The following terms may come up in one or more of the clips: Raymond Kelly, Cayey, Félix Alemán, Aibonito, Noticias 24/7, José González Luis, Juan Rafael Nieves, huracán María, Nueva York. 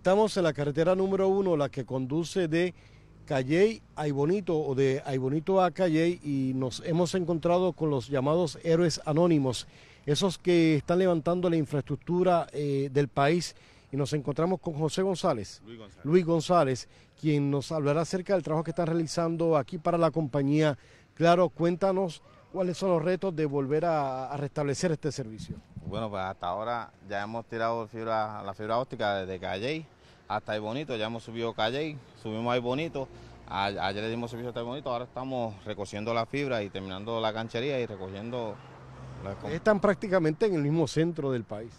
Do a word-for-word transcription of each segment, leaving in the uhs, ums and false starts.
Estamos en la carretera número uno, la que conduce de Cayey a Aibonito o de Aibonito a Cayey, y nos hemos encontrado con los llamados héroes anónimos, esos que están levantando la infraestructura eh, del país, y nos encontramos con José González, Luis González, Luis González, quien nos hablará acerca del trabajo que están realizando aquí para la compañía. Claro, cuéntanos cuáles son los retos de volver a, a restablecer este servicio. Bueno, pues hasta ahora ya hemos tirado fibra, la fibra óptica desde Cayey hasta Aibonito, ya hemos subido Cayey, subimos Aibonito, a, ayer le dimos servicio a Aibonito, ahora estamos recogiendo la fibra y terminando la canchería y recogiendo... La... Están prácticamente en el mismo centro del país.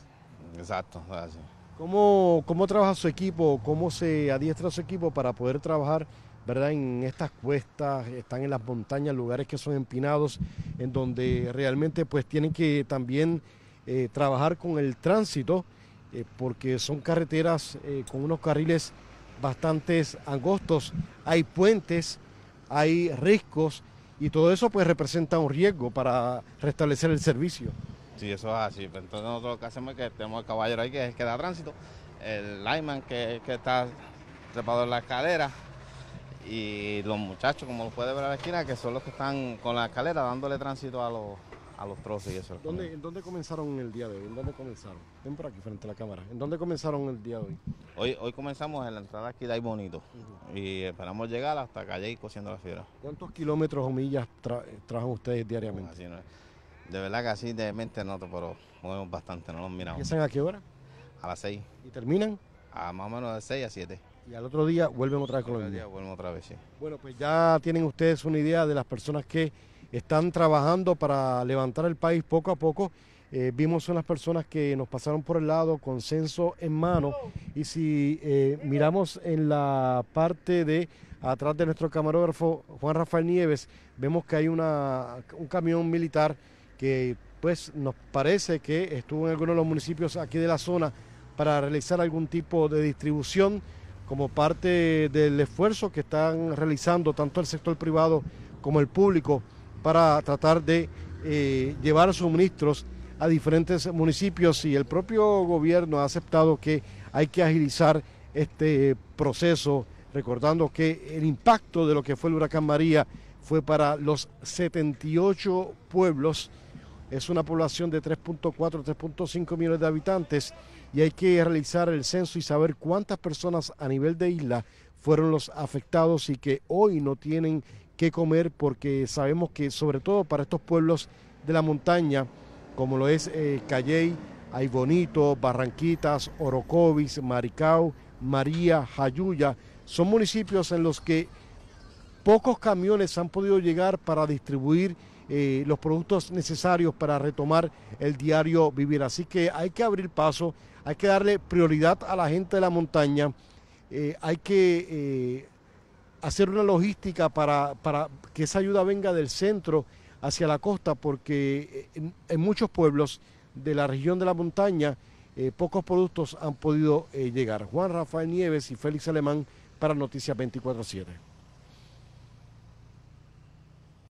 Exacto, así. ¿Cómo, ¿Cómo trabaja su equipo? ¿Cómo se adiestra su equipo para poder trabajar, verdad, en estas cuestas? Están en las montañas, lugares que son empinados, en donde realmente pues tienen que también... Eh, trabajar con el tránsito, eh, porque son carreteras eh, con unos carriles bastante angostos, hay puentes, hay riscos, y todo eso pues representa un riesgo para restablecer el servicio. Sí, eso es así. Entonces nosotros lo que hacemos es que tenemos el caballero ahí, que es el que da tránsito, el lineman, que, que está trepado en la escalera, y los muchachos, como lo puede ver a la esquina, que son los que están con la escalera dándole tránsito a los... a los trozos y eso. ¿Dónde, ¿Dónde comenzaron el día de hoy? ¿En dónde comenzaron? Ven por aquí frente a la cámara. ¿En dónde comenzaron el día de hoy? Hoy, hoy comenzamos en la entrada aquí de Aibonito. Uh-huh. Y esperamos llegar hasta Cayey cosiendo la fibra. ¿Cuántos kilómetros o millas tra trabajan ustedes diariamente? Pues así no es. De verdad que así de mente noto, pero movemos bastante, no nos miramos. ¿Empiezan a qué hora? A las seis. ¿Y terminan? A más o menos de seis a siete. Y al otro día vuelven otra vez con los días. Vuelven otra vez, sí. Bueno, pues ya tienen ustedes una idea de las personas que están trabajando para levantar el país poco a poco. Eh, vimos unas personas que nos pasaron por el lado con censo en mano, y si eh, miramos en la parte de atrás de nuestro camarógrafo Juan Rafael Nieves, vemos que hay una, un camión militar que pues nos parece que estuvo en alguno de los municipios aquí de la zona para realizar algún tipo de distribución como parte del esfuerzo que están realizando tanto el sector privado como el público para tratar de eh, llevar suministros a diferentes municipios, y el propio gobierno ha aceptado que hay que agilizar este proceso, recordando que el impacto de lo que fue el huracán María fue para los setenta y ocho pueblos, es una población de tres punto cuatro, tres punto cinco millones de habitantes, y hay que realizar el censo y saber cuántas personas a nivel de isla fueron los afectados y que hoy no tienen que comer, porque sabemos que sobre todo para estos pueblos de la montaña, como lo es eh, Cayey, Aibonito, Barranquitas, Orocovis, Maricao, María, Jayuya, son municipios en los que pocos camiones han podido llegar para distribuir eh, los productos necesarios para retomar el diario vivir. Así que hay que abrir paso, hay que darle prioridad a la gente de la montaña, eh, hay que... Eh, hacer una logística para, para que esa ayuda venga del centro hacia la costa, porque en, en muchos pueblos de la región de la montaña eh, pocos productos han podido eh, llegar. Juan Rafael Nieves y Félix Alemán para Noticias veinticuatro siete.